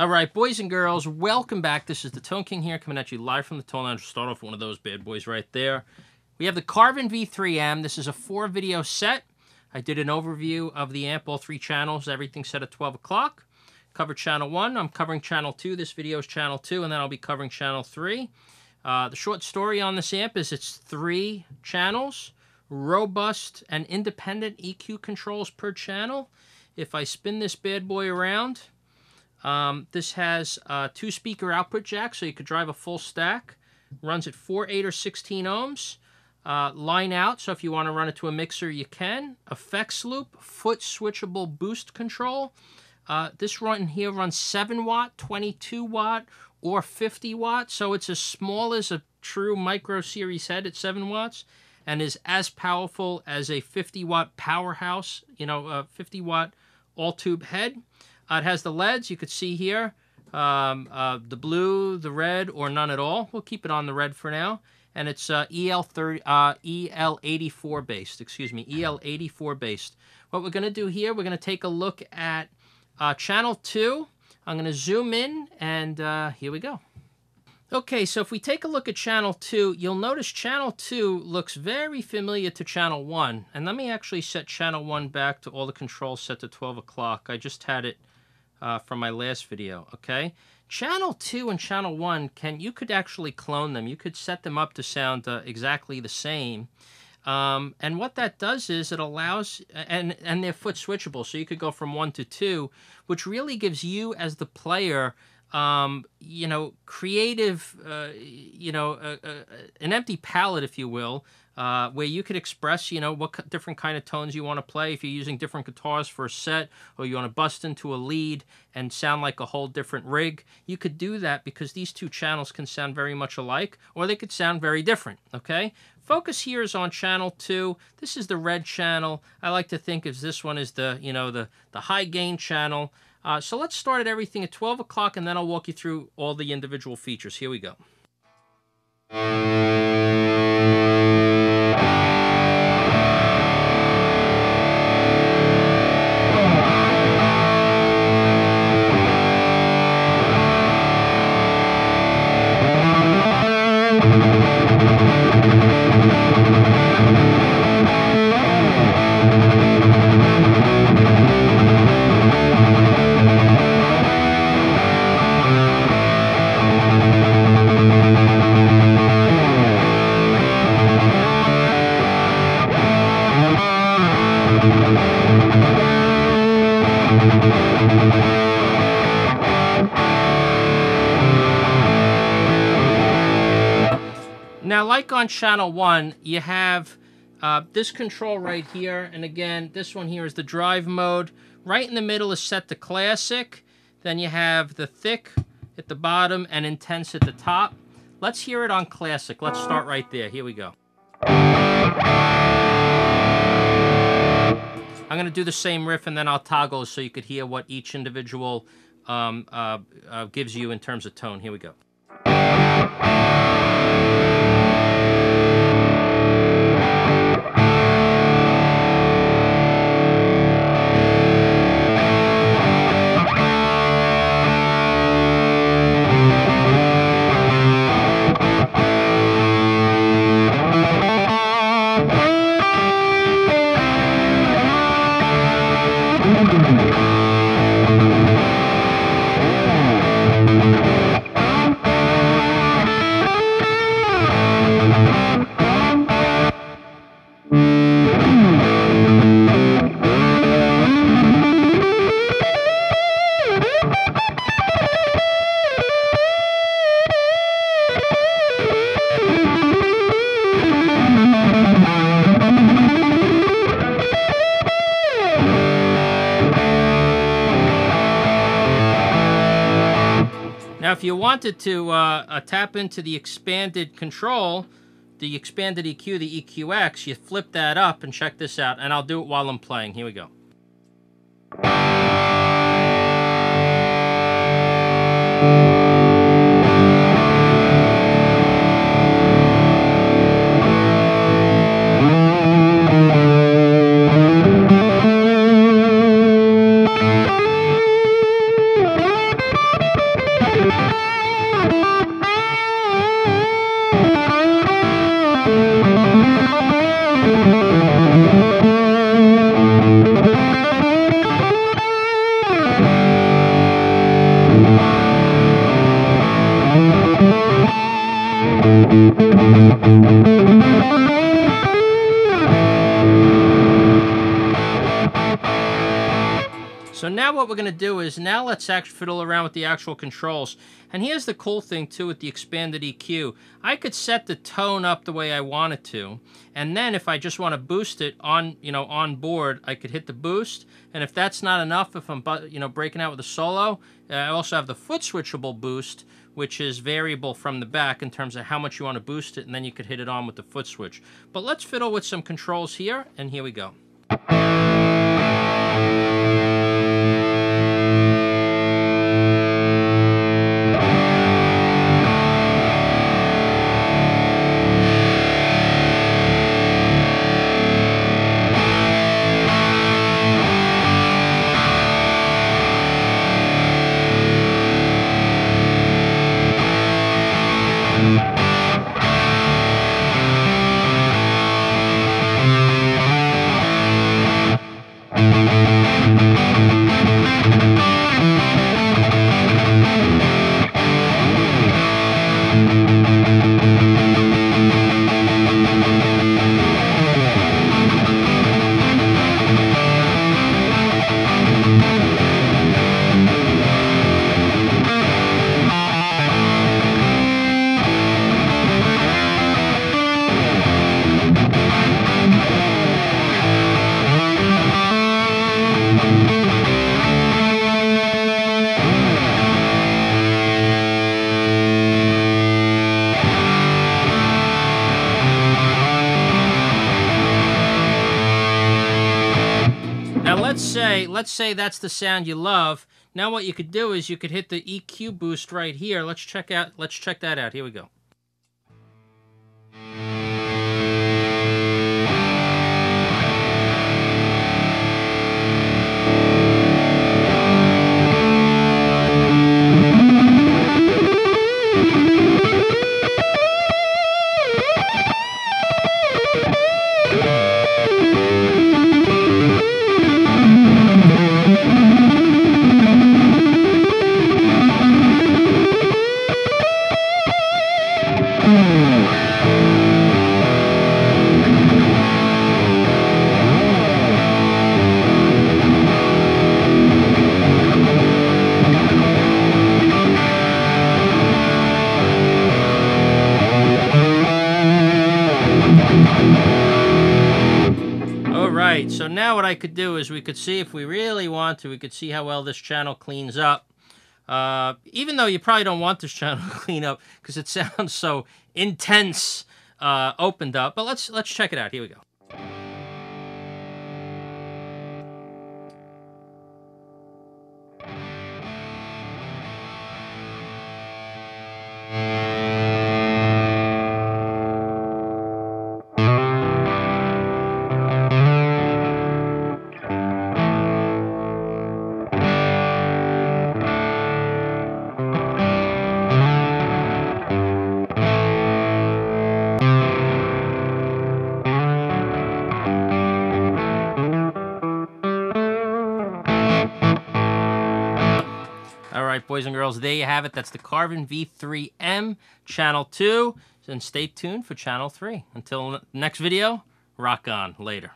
All right, boys and girls, welcome back. This is the Tone King here, coming at you live from the Tone Lounge. We'll start off with one of those bad boys right there. We have the Carvin V3M. This is a 4-video set. I did an overview of the amp, all 3 channels, everything set at 12 o'clock. Covered channel 1. I'm covering channel 2. This video is channel 2, and then I'll be covering channel 3. The short story on this amp is it's 3 channels, robust and independent EQ controls per channel. If I spin this bad boy around, this has 2 speaker output jacks, so you could drive a full stack. Runs at 4, 8, or 16 ohms. Line out, so if you want to run it to a mixer, you can. Effects loop, foot switchable boost control. This run here runs 7 watt, 22 watt, or 50 watt. So it's as small as a true micro series head at 7 watts, and is as powerful as a 50 watt powerhouse, you know, a 50 watt all tube head. It has the LEDs, you could see here, the blue, the red, or none at all. We'll keep it on the red for now. And it's EL84 based, excuse me, EL84 based. What we're going to do here, we're going to take a look at channel 2. I'm going to zoom in, and here we go. Okay, so if we take a look at channel 2, you'll notice channel 2 looks very familiar to channel 1. And let me actually set channel 1 back to all the controls set to 12 o'clock. I just had it from my last video, okay? Channel 2 and channel 1, you could actually clone them. You could set them up to sound exactly the same. And what that does is it allows, and they're foot switchable, so you could go from 1 to 2, which really gives you as the player, you know, creative, you know, an empty palette, if you will, where you could express, you know, what different kind of tones you want to play. If you're using different guitars for a set, or you want to bust into a lead and sound like a whole different rig, you could do that because these 2 channels can sound very much alike, or they could sound very different, okay? Focus here is on channel 2. This is the red channel. I like to think of this one as the, you know, the high gain channel. So let's start at everything at 12 o'clock, and then I'll walk you through all the individual features. Here we go. Now, like on channel 1, you have this control right here, and again, this one here is the drive mode. Right in the middle is set to classic. Then you have the thick at the bottom and intense at the top. Let's hear it on classic. Let's start right there. Here we go. I'm going to do the same riff, and then I'll toggle so you could hear what each individual gives you in terms of tone. Here we go. Now, if you wanted to tap into the expanded control, the expanded EQ, the EQX, you flip that up and check this out, and I'll do it while I'm playing. Here we go. So now what we're going to do is, now let's actually fiddle around with the actual controls. And here's the cool thing too with the expanded EQ. I could set the tone up the way I want it to. And then if I just want to boost it on, on board, I could hit the boost. And if that's not enough, if I'm, breaking out with a solo, I also have the foot switchable boost, which is variable from the back in terms of how much you want to boost it. And then you could hit it on with the foot switch. But let's fiddle with some controls here. And here we go. Let's say that's the sound you love. Now what you could do is you could hit the EQ boost right here. Let's check that out. Here we go. So now what I could do is, we could see, if we really want to, we could see how well this channel cleans up. Even though you probably don't want this channel to clean up because it sounds so intense opened up. But let's check it out. Here we go. Boys and girls, there you have it. That's the Carvin V3M Channel 2. And stay tuned for Channel 3. Until next video, rock on. Later.